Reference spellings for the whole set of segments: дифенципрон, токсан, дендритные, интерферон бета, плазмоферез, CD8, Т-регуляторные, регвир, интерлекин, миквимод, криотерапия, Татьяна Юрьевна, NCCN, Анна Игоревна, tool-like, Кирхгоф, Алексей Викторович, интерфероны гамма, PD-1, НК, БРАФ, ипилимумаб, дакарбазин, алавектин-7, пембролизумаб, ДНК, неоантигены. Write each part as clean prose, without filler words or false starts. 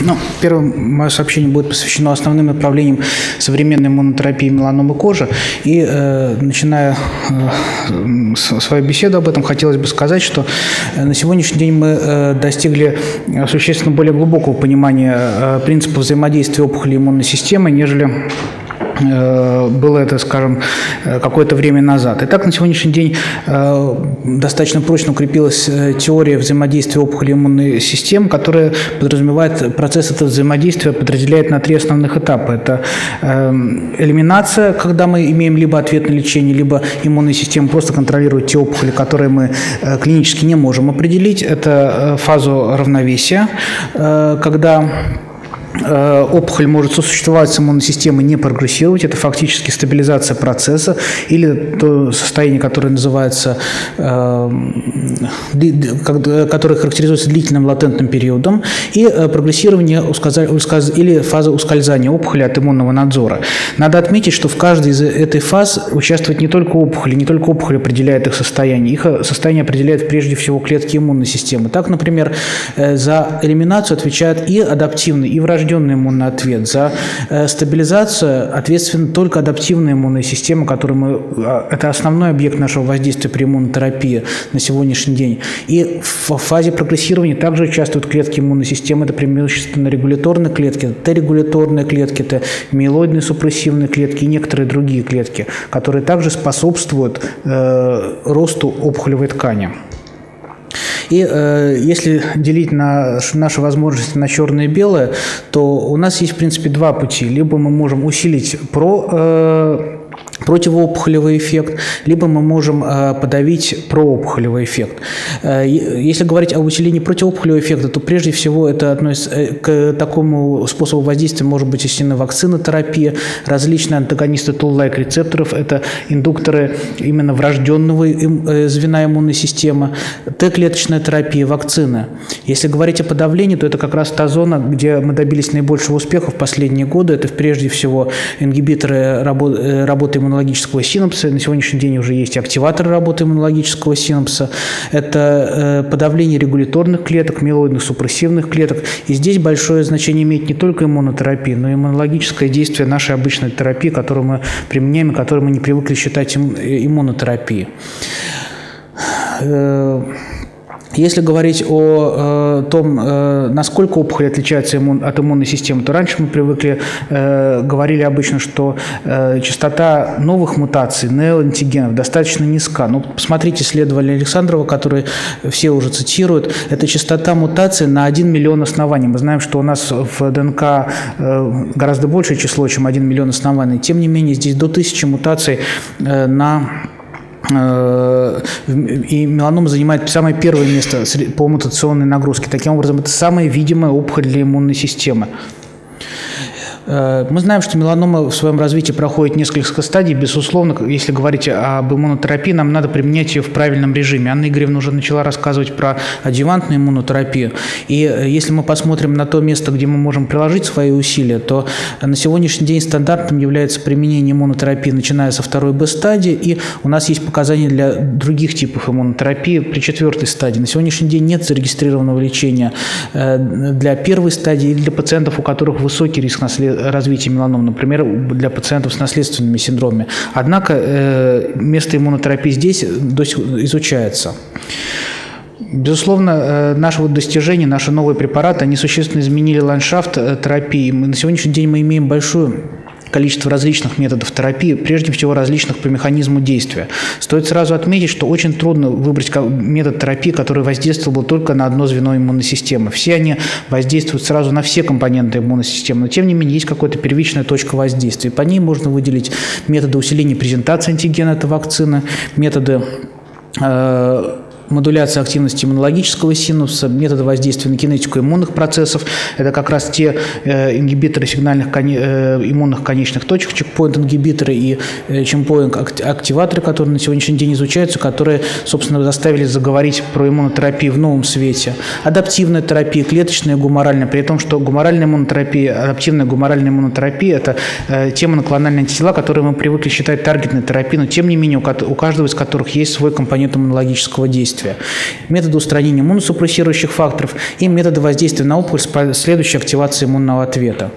Ну, первое мое сообщение будет посвящено основным направлениям современной иммунотерапии меланомы кожи. И начиная свою беседу об этом, хотелось бы сказать, что на сегодняшний день мы достигли существенно более глубокого понимания принципа взаимодействия опухоли иммунной системы, нежели было это, скажем, какое-то время назад. Итак, на сегодняшний день достаточно прочно укрепилась теория взаимодействия опухоли иммунной системы, которая подразумевает процесс этого взаимодействия, подразделяет на три основных этапа. Это элиминация, когда мы имеем либо ответное лечение, либо иммунная система просто контролирует те опухоли, которые мы клинически не можем определить. Это фазу равновесия, когда опухоль может сосуществовать с иммунной системой, не прогрессировать. Это фактически стабилизация процесса или то состояние, которое называется, которое характеризуется длительным латентным периодом, и прогрессирование или фаза ускользания опухоли от иммунного надзора. Надо отметить, что в каждой из этой фаз участвует не только опухоль, не только опухоль определяет их состояние. Их состояние определяет прежде всего клетки иммунной системы. Так, например, за элиминацию отвечает и адаптивный, и враждебный иммунный ответ. За стабилизацию ответственна только адаптивная иммунная система, это основной объект нашего воздействия при иммунотерапии на сегодняшний день. И в фазе прогрессирования также участвуют клетки иммунной системы. Это преимущественно регуляторные клетки, это Т-регуляторные клетки, это миелоидно-супрессивные клетки и некоторые другие клетки, которые также способствуют росту опухолевой ткани. И если делить наши возможности на черное и белое, то у нас есть, в принципе, два пути. Либо мы можем усилить противоопухолевый эффект, либо мы можем подавить проопухолевый эффект. Если говорить о усилении противоопухолевого эффекта, то прежде всего это относится к такому способу воздействия, может быть, усилена вакцинотерапия, различные антагонисты tool-like рецепторов, это индукторы именно врожденного звена иммунной системы, Т-клеточная терапия, вакцины. Если говорить о подавлении, то это как раз та зона, где мы добились наибольшего успеха в последние годы. Это прежде всего ингибиторы работы иммунологического синапса. На сегодняшний день уже есть активаторы работы иммунологического синапса. Это подавление регуляторных клеток, миелоидно-супрессивных клеток. И здесь большое значение имеет не только иммунотерапия, но и иммунологическое действие нашей обычной терапии, которую мы применяем и которую мы не привыкли считать иммунотерапией. Если говорить о том, насколько опухоль отличается от иммунной системы, то раньше мы привыкли, говорили обычно, что частота новых мутаций, неоантигенов, достаточно низка. Но посмотрите исследование Александрова, которые все уже цитируют. Это частота мутаций на 1 миллион оснований. Мы знаем, что у нас в ДНК гораздо большее число, чем 1 миллион оснований. Тем не менее, здесь до 1000 мутаций и меланома занимает самое первое место по мутационной нагрузке. Таким образом, это самая видимая опухоль для иммунной системы. Мы знаем, что меланома в своем развитии проходит несколько стадий. Безусловно, если говорить об иммунотерапии, нам надо применять ее в правильном режиме. Анна Игоревна уже начала рассказывать про адъювантную иммунотерапию. И если мы посмотрим на то место, где мы можем приложить свои усилия, то на сегодняшний день стандартным является применение иммунотерапии, начиная со 2-Б стадии. И у нас есть показания для других типов иммунотерапии при 4-й стадии. На сегодняшний день нет зарегистрированного лечения для 1-й стадии и для пациентов, у которых высокий риск развития меланом, например, для пациентов с наследственными синдромами. Однако место иммунотерапии здесь изучается. Безусловно, наши достижения, наши новые препараты, они существенно изменили ландшафт терапии. На сегодняшний день мы имеем большую количество различных методов терапии, прежде всего различных по механизму действия. Стоит сразу отметить, что очень трудно выбрать метод терапии, который воздействовал бы только на одно звено иммунной системы. Все они воздействуют сразу на все компоненты иммунной системы, но тем не менее есть какая-то первичная точка воздействия. По ней можно выделить методы усиления презентации антигена, это вакцина, методы модуляция активности иммунологического синапса, методы воздействия на кинетику иммунных процессов. Это как раз те ингибиторы сигнальных иммунных конечных точек, чекпоинт-ингибиторы и чекпоинт-активаторы, которые на сегодняшний день изучаются, которые, собственно, заставили заговорить про иммунотерапию в новом свете. Адаптивная терапия, клеточная, гуморальная, при том, что гуморальная иммунотерапия, адаптивная гуморальная иммунотерапия – это тема моноклональные антитела, которые мы привыкли считать таргетной терапией, но тем не менее у каждого из которых есть свой компонент иммунологического действия. воздействия, методы устранения иммуносупрессирующих факторов и методы воздействия на опухоль с следующей активацией иммунного ответа.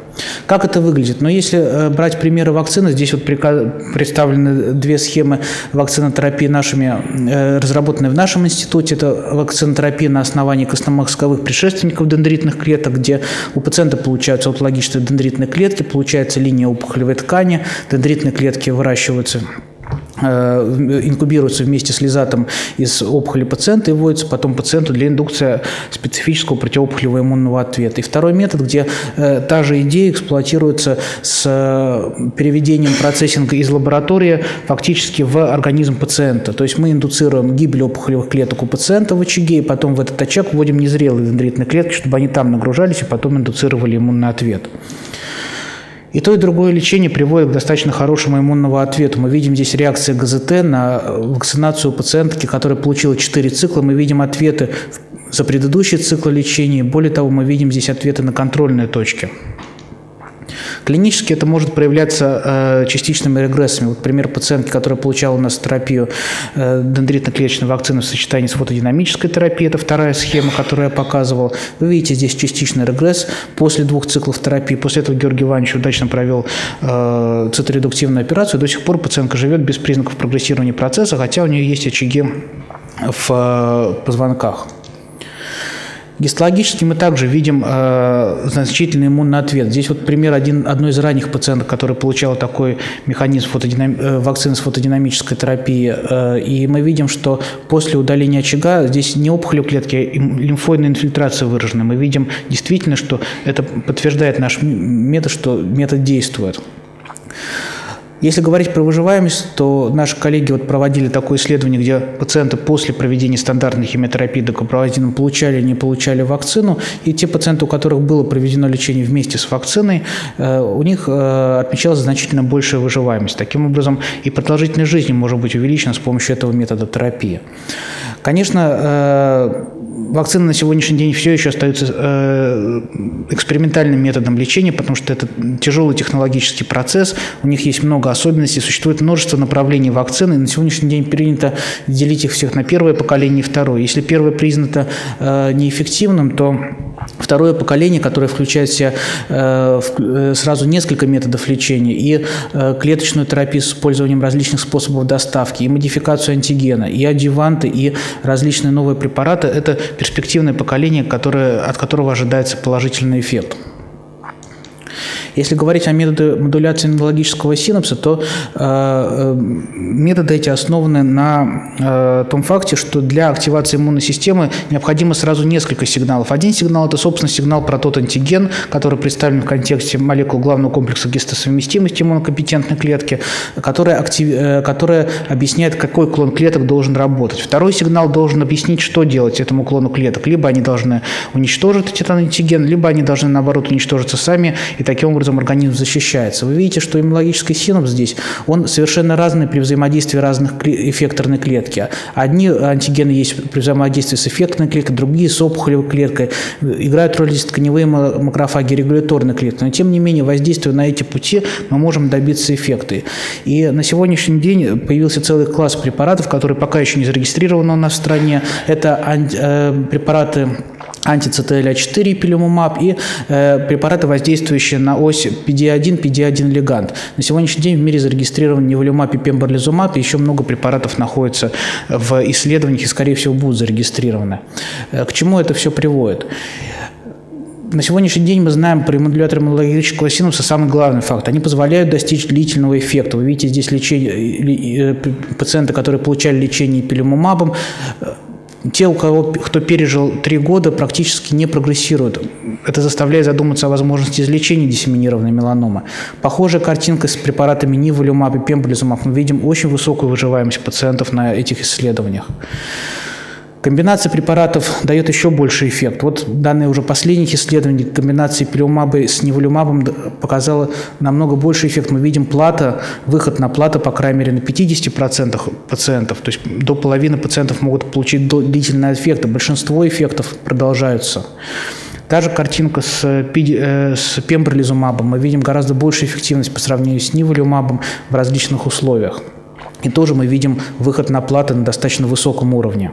Как это выглядит? Но если брать примеры вакцины, здесь вот представлены две схемы вакцинотерапии, разработанные в нашем институте. Это вакцинотерапия на основании костномозговых предшественников дендритных клеток, где у пациента получаются аутологические дендритные клетки, получается линия опухолевой ткани, дендритные клетки выращиваются, инкубируются вместе с лизатом из опухоли пациента и вводятся потом пациенту для индукции специфического противоопухолевого иммунного ответа. И второй метод, где та же идея эксплуатируется с переведением процессинга из лаборатории фактически в организм пациента. То есть мы индуцируем гибель опухолевых клеток у пациента в очаге, и потом в этот очаг вводим незрелые дендритные клетки, чтобы они там нагружались и потом индуцировали иммунный ответ. И то, и другое лечение приводит к достаточно хорошему иммунному ответу. Мы видим здесь реакции ГЗТ на вакцинацию пациентки, которая получила 4 цикла. Мы видим ответы за предыдущие циклы лечения. Более того, мы видим здесь ответы на контрольные точки. Клинически это может проявляться частичными регрессами. Вот пример пациентки, которая получала у нас терапию дендритно-клеточной вакцины в сочетании с фотодинамической терапией. Это вторая схема, которую я показывал. Вы видите здесь частичный регресс после 2 циклов терапии. После этого Георгий Иванович удачно провел циторедуктивную операцию. До сих пор пациентка живет без признаков прогрессирования процесса, хотя у нее есть очаги в позвонках. Гистологически мы также видим значительный иммунный ответ. Здесь вот пример одной из ранних пациенток, которая получала такой механизм вакцины с фотодинамической терапией. И мы видим, что после удаления очага здесь не опухолевые клетки, а лимфоидная инфильтрация выражена. Мы видим действительно, что это подтверждает наш метод, что метод действует. Если говорить про выживаемость, то наши коллеги проводили такое исследование, где пациенты после проведения стандартной химиотерапии дакарбазином получали или не получали вакцину, и те пациенты, у которых было проведено лечение вместе с вакциной, у них отмечалась значительно большая выживаемость. Таким образом, и продолжительность жизни может быть увеличена с помощью этого метода терапии. Конечно, вакцины на сегодняшний день все еще остаются экспериментальным методом лечения, потому что это тяжелый технологический процесс, у них есть много особенностей, существует множество направлений вакцины, и на сегодняшний день принято делить их всех на первое поколение и второе. Если первое признато неэффективным, то второе поколение, которое включает в себя сразу несколько методов лечения, и клеточную терапию с использованием различных способов доставки, и модификацию антигена, и адъюванты, и различные новые препараты – это перспективное поколение, от которого ожидается положительный эффект. Если говорить о методе модуляции иммунологического синапса, то методы эти основаны на том факте, что для активации иммунной системы необходимо сразу несколько сигналов. Один сигнал – это, собственно, сигнал про тот антиген, который представлен в контексте молекул главного комплекса гистосовместимости иммунокомпетентной клетки, которая объясняет, какой клон клеток должен работать. Второй сигнал должен объяснить, что делать этому клону клеток. Либо они должны уничтожить этот антиген, либо они должны, наоборот, уничтожиться сами, и таким образом организм защищается. Вы видите, что иммунологический синапс здесь, он совершенно разный при взаимодействии разных эффекторной клетки. Одни антигены есть при взаимодействии с эффекторной клеткой, другие с опухолевой клеткой. Играют роль здесь тканевые макрофаги, регуляторные клетки. Но тем не менее, воздействуя на эти пути, мы можем добиться эффекта. И на сегодняшний день появился целый класс препаратов, которые пока еще не зарегистрированы у нас в стране. Это препараты анти-CTLA-4 ипилимумаб и препараты, воздействующие на ось PD-1, PD-1 леганд. На сегодняшний день в мире зарегистрирован ниволумаб и пембролизумаб, и еще много препаратов находится в исследованиях и, скорее всего, будут зарегистрированы. К чему это все приводит? На сегодняшний день мы знаем про модуляторы иммунологического синапса самый главный факт. Они позволяют достичь длительного эффекта. Вы видите здесь пациенты, которые получали лечение ипилимумабом. Те, кто пережил 3 года, практически не прогрессируют. Это заставляет задуматься о возможности излечения диссеминированной меланомы. Похожая картинка с препаратами ниволумаб и пембролизумаб. Мы видим очень высокую выживаемость пациентов на этих исследованиях. Комбинация препаратов дает еще больше эффект. Вот данные уже последних исследований комбинации ипилимумаба с ниволумабом показала намного больше эффект. Мы видим выход на плату, по крайней мере, на 50% пациентов. То есть до половины пациентов могут получить длительные эффекты. Большинство эффектов продолжаются. Та же картинка с пембролизумабом. Мы видим гораздо большую эффективность по сравнению с ниволумабом в различных условиях. И тоже мы видим выход на плату на достаточно высоком уровне.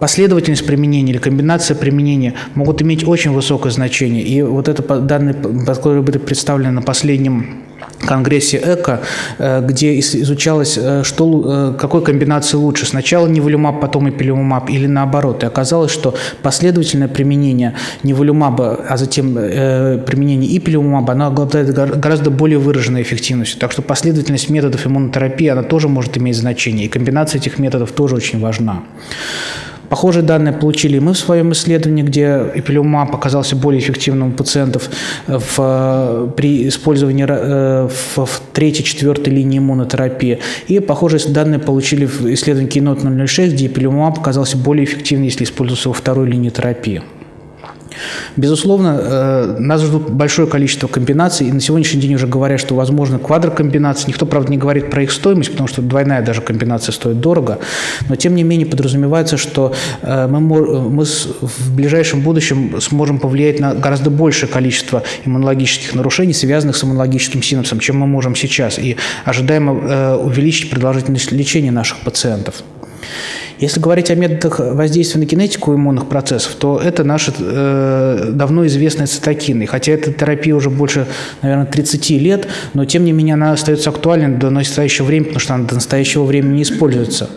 Последовательность применения или комбинация применения могут иметь очень высокое значение. И вот это данные, которые были представлены на последнем конгрессе ЭКО, где изучалось, что, какой комбинации лучше. Сначала ниволумаб, потом ипилимумаб или наоборот. И оказалось, что последовательное применение ниволумаба, а затем применение ипилимумаба, оно обладает гораздо более выраженной эффективностью. Так что последовательность методов иммунотерапии, она тоже может иметь значение. И комбинация этих методов тоже очень важна. Похожие данные получили и мы в своем исследовании, где ипилимумаб оказался более эффективным у пациентов при использовании в 3-4 линии иммунотерапии. И похожие данные получили в исследовании KEYNOTE-006, где ипилимумаб оказался более эффективным, если использовался во второй линии терапии. Безусловно, нас ждут большое количество комбинаций, и на сегодняшний день уже говорят, что возможно квадрокомбинации. Никто, правда, не говорит про их стоимость, потому что двойная даже комбинация стоит дорого, но тем не менее подразумевается, что мы в ближайшем будущем сможем повлиять на гораздо большее количество иммунологических нарушений, связанных с иммунологическим синапсом, чем мы можем сейчас, и ожидаемо увеличить продолжительность лечения наших пациентов. Если говорить о методах воздействия на кинетику иммунных процессов, то это наши давно известные цитокины. Хотя эта терапия уже больше, наверное, 30 лет, но тем не менее она остается актуальной до настоящего времени, потому что она до настоящего времени не используется.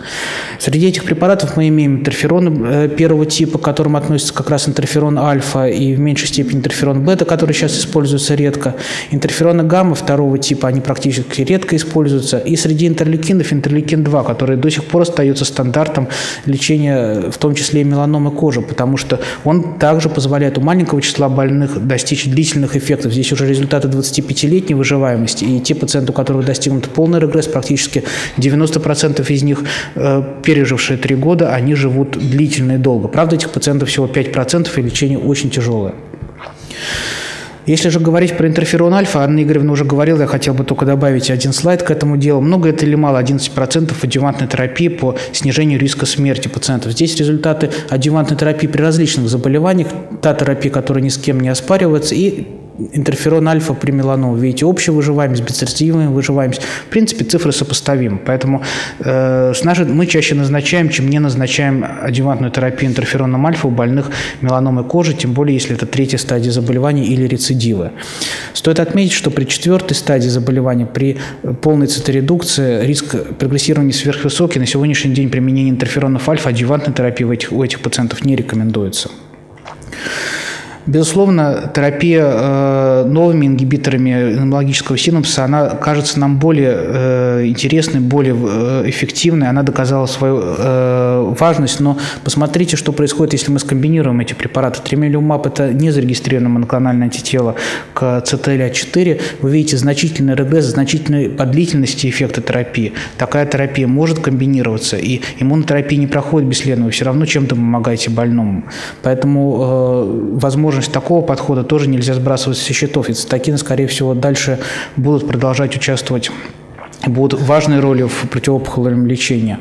Среди этих препаратов мы имеем интерфероны первого типа, к которым относятся как раз интерферон альфа и в меньшей степени интерферон бета, который сейчас используется редко. Интерфероны гамма второго типа, они практически редко используются. И среди интерлекинов интерлекин-2, который до сих пор остается стандартом лечения, в том числе и меланомы кожи, потому что он также позволяет у маленького числа больных достичь длительных эффектов. Здесь уже результаты 25-летней выживаемости, и те пациенты, у которых достигнут полный регресс, практически 90% из них, пережившие 3 года, они живут длительно и долго. Правда, этих пациентов всего 5%, и лечение очень тяжелое. Если же говорить про интерферон альфа, Анна Игоревна уже говорила, я хотел бы только добавить один слайд к этому делу. Много это или мало? 11% адъювантной терапии по снижению риска смерти пациентов. Здесь результаты адъювантной терапии при различных заболеваниях, та терапия, которая ни с кем не оспаривается, и интерферон альфа при меланому. Видите, общая выживаемость, беспрецедентная выживаемость. В принципе, цифры сопоставимы. Поэтому мы чаще назначаем, чем не назначаем адъювантную терапию интерфероном альфа у больных меланомой кожи, тем более, если это третья стадия заболевания или рецидивы. Стоит отметить, что при четвертой стадии заболевания, при полной циторедукции, риск прогрессирования сверхвысокий. На сегодняшний день применение интерферонов альфа адъювантной терапии у этих пациентов не рекомендуется. Безусловно, терапия новыми ингибиторами иммунологического синапса, она кажется нам более интересной, более эффективной, она доказала свою важность, но посмотрите, что происходит, если мы скомбинируем эти препараты. Тремелюмаб – это не зарегистрированное моноклональное антитело к CTLA-4, вы видите значительный регресс, значительные по длительности эффекта терапии. Такая терапия может комбинироваться, и иммунотерапия не проходит бесследно, вы все равно чем-то помогаете больному. Поэтому, возможно, такого подхода тоже нельзя сбрасывать со счетов, и цитокины, скорее всего, дальше будут продолжать участвовать, будут важной ролью в противоопухолевом лечении.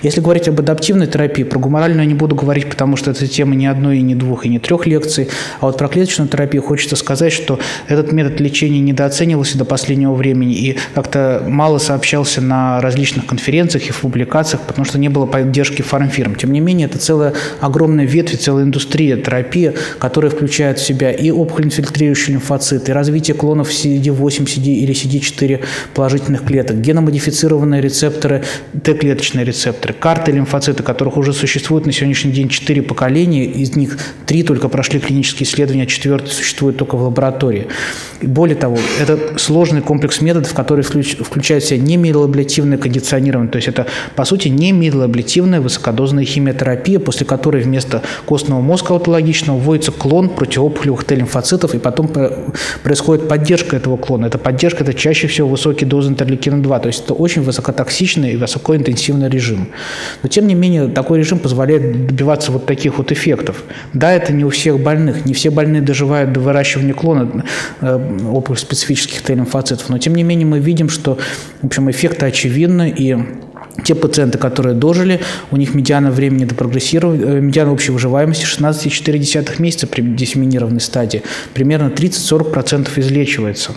Если говорить об адаптивной терапии, про гуморальную я не буду говорить, потому что это тема не одной, и не двух, и не трех лекций. А вот про клеточную терапию хочется сказать, что этот метод лечения недооценивался до последнего времени и как-то мало сообщался на различных конференциях и в публикациях, потому что не было поддержки фармфирм. Тем не менее, это целая огромная ветвь, целая индустрия терапии, которая включает в себя и опухоль-инфильтрирующий лимфоцит, и развитие клонов CD8 или CD4 положительных клеток, геномодифицированные рецепторы, Т-клеточные рецепторы, карты лимфоциты, которых уже существует на сегодняшний день 4 поколения, из них 3 только прошли клинические исследования, а 4-й существует только в лаборатории. Более того, это сложный комплекс методов, который включает в себя немиелоаблятивное кондиционирование, то есть это, по сути, немиелоаблятивная высокодозная химиотерапия, после которой вместо костного мозга аутологичного вводится клон противоопухолевых Т-лимфоцитов, и потом происходит поддержка этого клона. Эта поддержка – это чаще всего высокие дозы интерлекина-2, то есть это очень высокотоксичный и высокоинтенсивный режим. Но, тем не менее, такой режим позволяет добиваться вот таких вот эффектов. Да, это не у всех больных, не все больные доживают до выращивания клона опухоль специфических Т-лимфоцитов, но, тем не менее, мы видим, что, в общем, эффекты очевидны, и те пациенты, которые дожили, у них медиана времени до прогрессирования, медиана общей выживаемости 16,4 месяца при диссеминированной стадии, примерно 30-40% излечивается.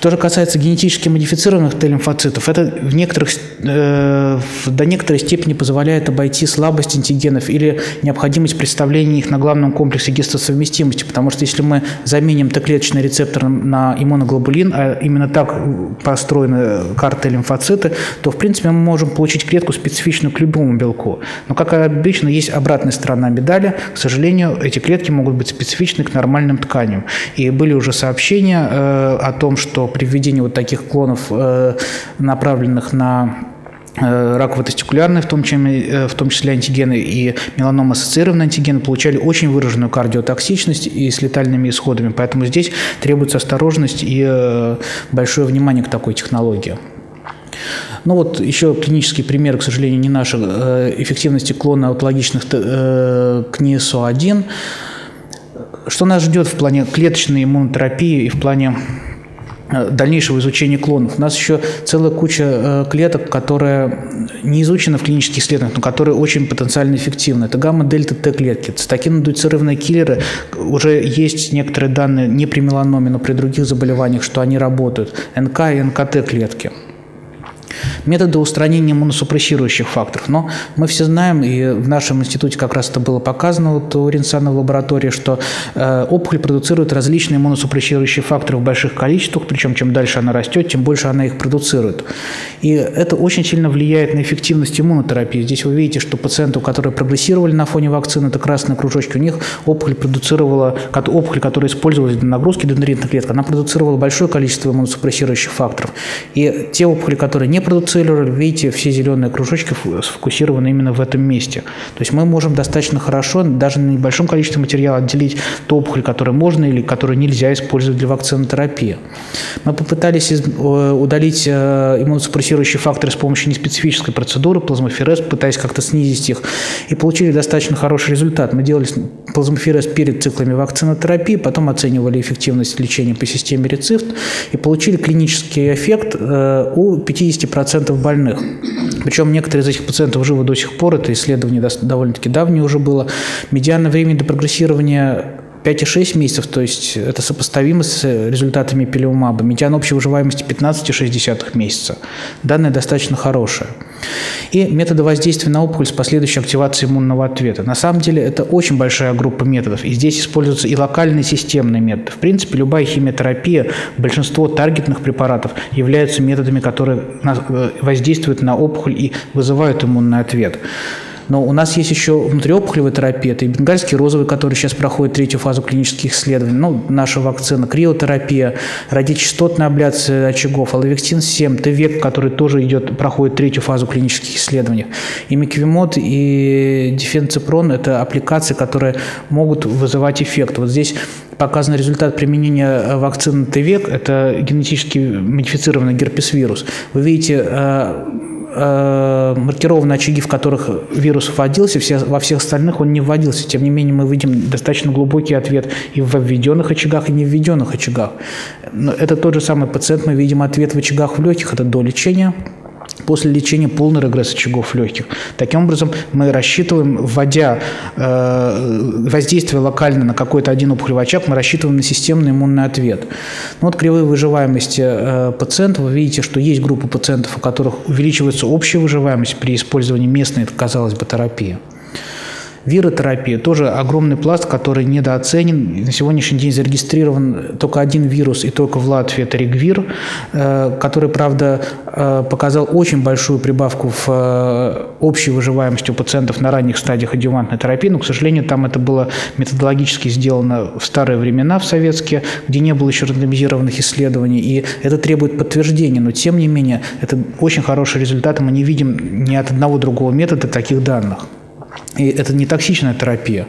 Что же касается генетически модифицированных Т-лимфоцитов, это в некоторых, до некоторой степени позволяет обойти слабость антигенов или необходимость представления их на главном комплексе гистосовместимости, потому что если мы заменим Т-клеточный рецептор на иммуноглобулин, а именно так построена карта лимфоциты, то в принципе мы можем получить клетку специфичную к любому белку. Но, как обычно, есть обратная сторона медали. К сожалению, эти клетки могут быть специфичны к нормальным тканям. И были уже сообщения о том, что при введении вот таких клонов, направленных на раково-тестикулярные, в том числе антигены и меланома-ассоциированные антигены, получали очень выраженную кардиотоксичность и с летальными исходами. Поэтому здесь требуется осторожность и большое внимание к такой технологии. Ну вот еще клинические примеры, к сожалению, не наши, эффективности клона аутологичных к НИСО1. Что нас ждет в плане клеточной иммунотерапии и в плане дальнейшего изучения клонов? У нас еще целая куча клеток, которые не изучены в клинических исследованиях, но которые очень потенциально эффективны. Это гамма-дельта-Т-клетки, цитокино-индуцированные киллеры. Уже есть некоторые данные не при меланоме, но при других заболеваниях, что они работают. НК и НКТ-клетки. Методы устранения иммуносупрессирующих факторов. Но мы все знаем, и в нашем институте как раз это было показано вот у Ринсана в лаборатории, что опухоль продуцирует различные иммуносупрессирующие факторы в больших количествах, причем чем дальше она растет, тем больше она их продуцирует. И это очень сильно влияет на эффективность иммунотерапии. Здесь вы видите, что пациенту, которые прогрессировали на фоне вакцины, это красные кружочки, у них опухоль продуцировала, опухоль, которая использовалась для нагрузки дендритных клеток, она продуцировала большое количество иммуносупрессирующих факторов. И те опухоли, которые не продуцировали, видите, все зеленые кружочки сфокусированы именно в этом месте. То есть мы можем достаточно хорошо, даже на небольшом количестве материала, отделить ту опухоль, которую можно или которую нельзя использовать для вакцинотерапии. Мы попытались удалить иммуносупрессирующие факторы с помощью неспецифической процедуры, плазмоферез, пытаясь как-то снизить их, и получили достаточно хороший результат. Мы делали плазмоферез перед циклами вакцинотерапии, потом оценивали эффективность лечения по системе рецепт и получили клинический эффект у 50% больных. Причем некоторые из этих пациентов живы до сих пор, это исследование довольно-таки давнее уже было. Медианное время до прогрессирования 5,6 месяцев, то есть это сопоставимо с результатами ипилимумаба. Медиан общей выживаемости 15,6 месяца. Данные достаточно хорошие. И методы воздействия на опухоль с последующей активацией иммунного ответа. На самом деле это очень большая группа методов, и здесь используются и локальные, и системные методы. В принципе, любая химиотерапия, большинство таргетных препаратов являются методами, которые воздействуют на опухоль и вызывают иммунный ответ. Но у нас есть еще внутриопухолевая терапия, это и бенгальский розовый, который сейчас проходит третью фазу клинических исследований, ну, наша вакцина, криотерапия, радиочастотная абляция очагов, алавектин-7, ТВЕК, который тоже проходит третью фазу клинических исследований. И миквимод, и дифенципрон – это аппликации, которые могут вызывать эффект. Вот здесь показан результат применения вакцины ТВЕК, это генетически модифицированный герпес-вирус. Вы видите, маркированы очаги, в которых вирус вводился, во всех остальных он не вводился. Тем не менее, мы видим достаточно глубокий ответ и в введенных очагах, и не введенных очагах. Но это тот же самый пациент, мы видим ответ в очагах в легких, это до лечения. После лечения полный регресс очагов легких. Таким образом, мы рассчитываем, вводя воздействие локально на какой-то один опухолевый очаг, мы рассчитываем на системный иммунный ответ. Ну, вот кривые выживаемости пациентов. Вы видите, что есть группа пациентов, у которых увеличивается общая выживаемость при использовании местной, казалось бы, терапии. Виротерапия – тоже огромный пласт, который недооценен. На сегодняшний день зарегистрирован только один вирус, и только в Латвии – это регвир, который, правда, показал очень большую прибавку в общей выживаемости у пациентов на ранних стадиях адъювантной терапии. Но, к сожалению, там это было методологически сделано в старые времена, в советские, где не было еще рандомизированных исследований, и это требует подтверждения. Но, тем не менее, это очень хороший результат, и мы не видим ни от одного другого метода таких данных. И это не токсичная терапия.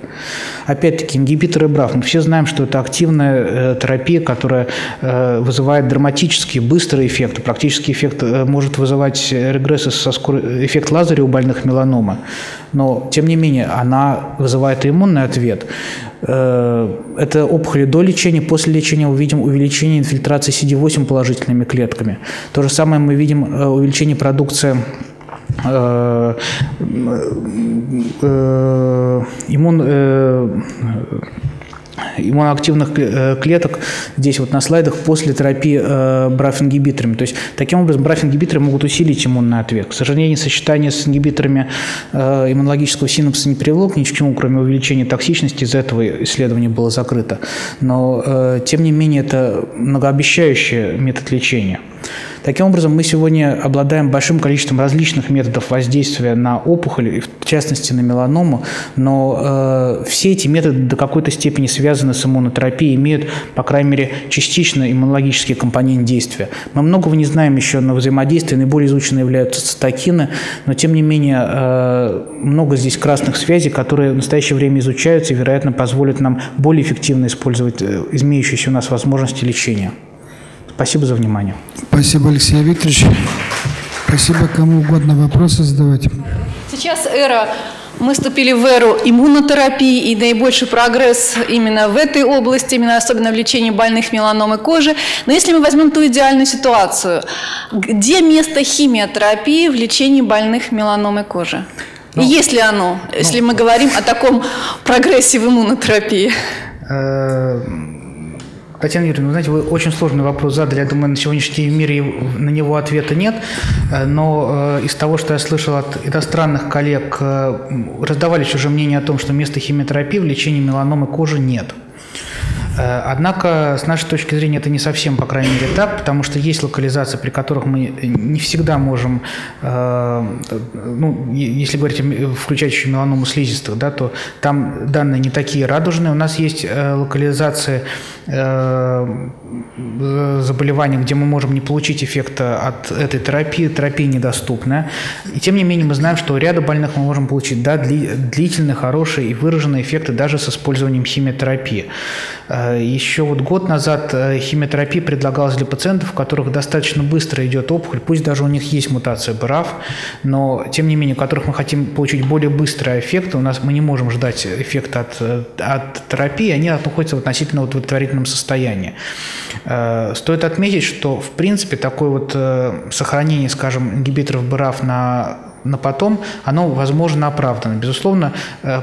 Опять-таки, ингибиторы БРАФ. Мы все знаем, что это активная терапия, которая вызывает драматические, быстрые эффекты. Практически эффект может вызывать регрессы эффект Лазаря у больных меланомы. Но, тем не менее, она вызывает иммунный ответ. Это опухоли до лечения, после лечения увидим увеличение инфильтрации CD8 положительными клетками. То же самое мы видим увеличение продукции иммуноактивных клеток здесь вот на слайдах после терапии БРАФ-ингибиторами. То есть таким образом БРАФ-ингибиторы могут усилить иммунный ответ. К сожалению, сочетание с ингибиторами иммунологического синапса не привело ни к чему, кроме увеличения токсичности. Из этого исследование было закрыто. Но, тем не менее, это многообещающий метод лечения. Таким образом, мы сегодня обладаем большим количеством различных методов воздействия на опухоль, в частности на меланому, но все эти методы до какой-то степени связаны с иммунотерапией, имеют, по крайней мере, частично иммунологический компонент действия. Мы многого не знаем еще на взаимодействии, наиболее изучены являются цитокины, но, тем не менее, много здесь красных связей, которые в настоящее время изучаются и, вероятно, позволят нам более эффективно использовать имеющиеся у нас возможности лечения. Спасибо за внимание. Спасибо, Алексей Викторович. Спасибо, кому угодно вопросы задавать. Сейчас эра. Мы вступили в эру иммунотерапии, и наибольший прогресс именно в этой области, именно особенно в лечении больных меланомой кожи. Но если мы возьмем ту идеальную ситуацию, где место химиотерапии в лечении больных меланомой кожи? И есть ли оно, если мы говорим о таком прогрессе в иммунотерапии? Татьяна Юрьевна, вы знаете, вы очень сложный вопрос задали. Я думаю, на сегодняшний день в мире на него ответа нет. Но из того, что я слышал от иностранных коллег, раздавались уже мнения о том, что места химиотерапии в лечении меланомы кожи нет. Однако, с нашей точки зрения, это не совсем, по крайней мере, так, потому что есть локализации, при которых мы не всегда можем, если говорить, включать еще меланому слизистых, да, то там данные не такие радужные. У нас есть локализации заболеваний, где мы можем не получить эффекта от этой терапии, терапия недоступна. И тем не менее мы знаем, что у ряда больных мы можем получить длительные, хорошие и выраженные эффекты даже с использованием химиотерапии. Еще вот год назад химиотерапия предлагалась для пациентов, у которых достаточно быстро идет опухоль, пусть даже у них есть мутация БРАФ, но тем не менее у которых мы хотим получить более быстрые эффекты, у нас мы не можем ждать эффекта от терапии, они находятся в относительно удовлетворительном состоянии. Стоит отметить, что в принципе такое вот сохранение, скажем, ингибиторов БРАФ на потом, оно, возможно, оправдано. Безусловно,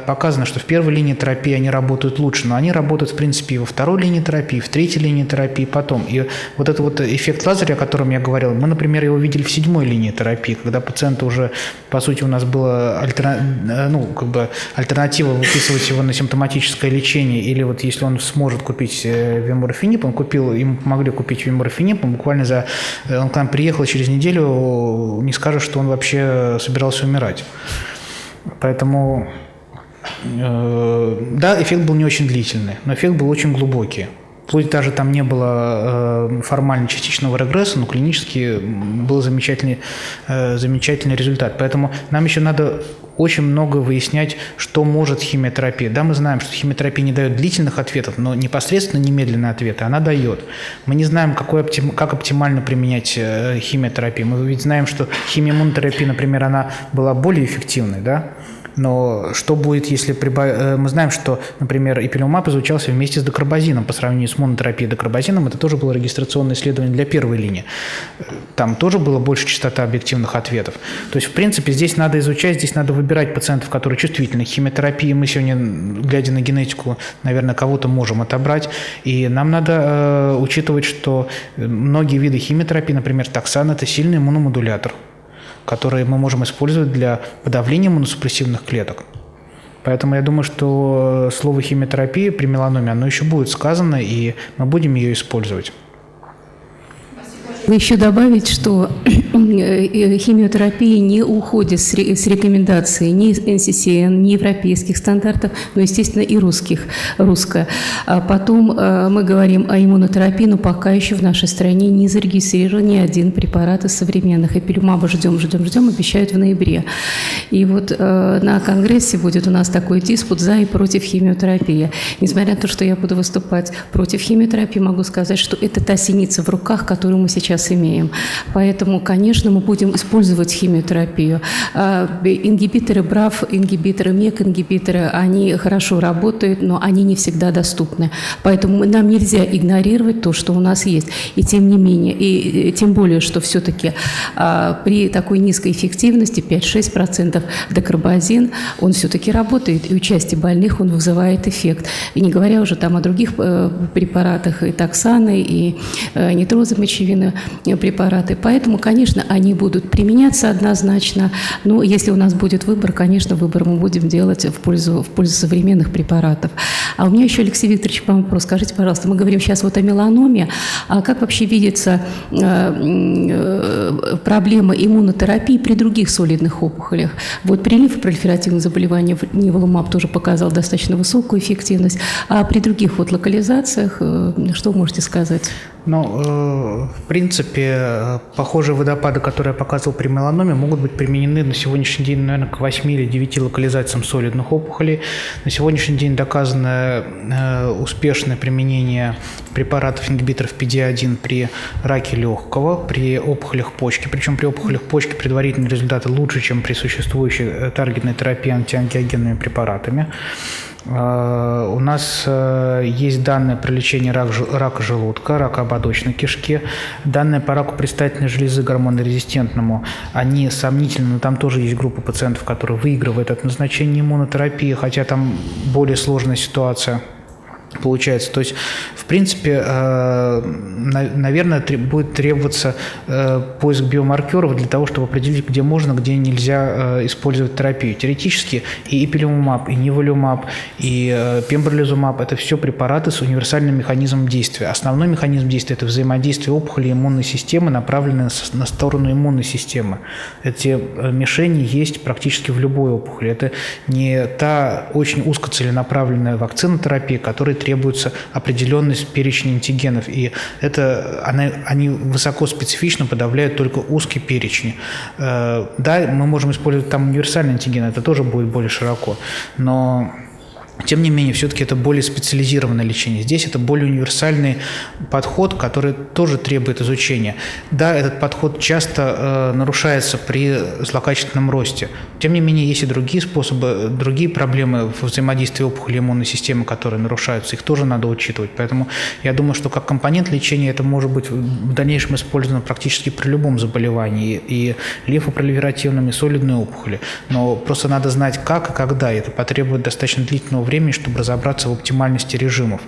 показано, что в первой линии терапии они работают лучше, но они работают, в принципе, и во второй линии терапии, и в третьей линии терапии, и потом. И вот этот вот эффект лазеря, о котором я говорил, мы, например, его видели в седьмой линии терапии, когда пациента уже, по сути, у нас была альтернатива выписывать его на симптоматическое лечение, или вот если он сможет купить вемурафениб, ему помогли купить вемурафениб, буквально он к нам приехал через неделю, не скажешь, что он вообще собирался умирать. Поэтому, да, эффект был не очень длительный, но эффект был очень глубокий. Вплоть даже там не было формально частичного регресса, но клинически был замечательный результат. Поэтому нам еще надо очень много выяснять, что может химиотерапия. Да, мы знаем, что химиотерапия не дает длительных ответов, но непосредственно немедленные ответы она дает. Мы не знаем, как оптимально применять химиотерапию. Мы ведь знаем, что химиоиммунотерапия, например, она была более эффективной, да? Но что будет, если мы знаем, что, например, ипилимумаб изучался вместе с дакарбазином по сравнению с монотерапией дакарбазином. Это тоже было регистрационное исследование для первой линии. Там тоже была больше частота объективных ответов. То есть, в принципе, здесь надо изучать, здесь надо выбирать пациентов, которые чувствительны к химиотерапии. Мы сегодня, глядя на генетику, наверное, кого-то можем отобрать. И нам надо учитывать, что многие виды химиотерапии, например, токсан, это сильный иммуномодулятор, которые мы можем использовать для подавления иммуносупрессивных клеток. Поэтому я думаю, что слово химиотерапия при меланоме, оно еще будет сказано, и мы будем ее использовать. Еще добавить, что химиотерапия не уходит с рекомендаций ни NCCN, ни европейских стандартов, но, естественно, и русско. А потом мы говорим о иммунотерапии, но пока еще в нашей стране не зарегистрирован ни один препарат из современных. Ипилимумаба ждем, обещают в ноябре. И вот на конгрессе будет у нас такой диспут за и против химиотерапии. Несмотря на то, что я буду выступать против химиотерапии, могу сказать, что это та синица в руках, которую мы сейчас сейчас имеем. Поэтому, конечно, мы будем использовать химиотерапию. Ингибиторы БРАФ, ингибиторы МЕК, ингибиторы, они хорошо работают, но они не всегда доступны. Поэтому нам нельзя игнорировать то, что у нас есть. И тем не менее, и тем более, что все-таки при такой низкой эффективности 5-6% дакарбазин, он все-таки работает, и у части больных он вызывает эффект. И не говоря уже там о других препаратах, и токсаны, и нитрозы мочевины препараты. Поэтому, конечно, они будут применяться однозначно, но если у нас будет выбор, конечно, выбор мы будем делать в пользу современных препаратов. А у меня еще, Алексей Викторович, вам вопрос. Скажите, пожалуйста, мы говорим сейчас вот о меланоме, а как вообще видится проблема иммунотерапии при других солидных опухолях? Вот при лимфопролиферативных заболеваниях ниволумаб тоже показал достаточно высокую эффективность, а при других вот локализациях что вы можете сказать? Ну, в принципе, похожие водопады, которые я показывал при меланоме, могут быть применены на сегодняшний день, наверное, к 8 или 9 локализациям солидных опухолей. На сегодняшний день доказано успешное применение препаратов ингибиторов PD-1 при раке легкого, при опухолях почки. Причем при опухолях почки предварительные результаты лучше, чем при существующей таргетной терапии антиангиогенными препаратами. У нас есть данные про лечение рака желудка, рака ободочной кишки. Данные по раку предстательной железы гормонорезистентному, они сомнительны, но там тоже есть группа пациентов, которые выигрывают от назначения иммунотерапии, хотя там более сложная ситуация получается. То есть, в принципе, наверное, будет требоваться поиск биомаркеров для того, чтобы определить, где можно, где нельзя использовать терапию. Теоретически и ипилимумаб, и ниволумаб, и пембролизумаб – это все препараты с универсальным механизмом действия. Основной механизм действия – это взаимодействие опухоли и иммунной системы, направленное на сторону иммунной системы. Эти мишени есть практически в любой опухоли. Это не та очень узкоцеленаправленная вакцинотерапия, которая требуется определенность перечня антигенов, и это они высоко специфично подавляют только узкие перечни. Да, мы можем использовать там универсальный антиген, это тоже будет более широко, но тем не менее, все-таки это более специализированное лечение. Здесь это более универсальный подход, который тоже требует изучения. Да, этот подход часто нарушается при злокачественном росте. Тем не менее, есть и другие способы, другие проблемы взаимодействия опухоли иммунной системы, которые нарушаются, их тоже надо учитывать. Поэтому я думаю, что как компонент лечения это может быть в дальнейшем использовано практически при любом заболевании, и лимфопролиферативном, и солидной опухоли. Но просто надо знать, как и когда. Это потребует достаточно длительного времени, чтобы разобраться в оптимальности режимов.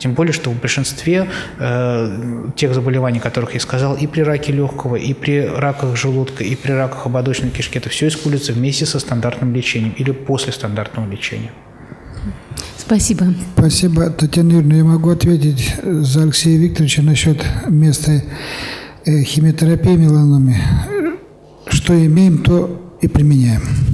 Тем более, что в большинстве тех заболеваний, о которых я сказал, и при раке легкого, и при раках желудка, и при раках ободочной кишки, это все используется вместе со стандартным лечением или после стандартного лечения. Спасибо. Спасибо, Татьяна Юрьевна. Я могу ответить за Алексея Викторовича насчет местной химиотерапии меланоме. Что имеем, то и применяем.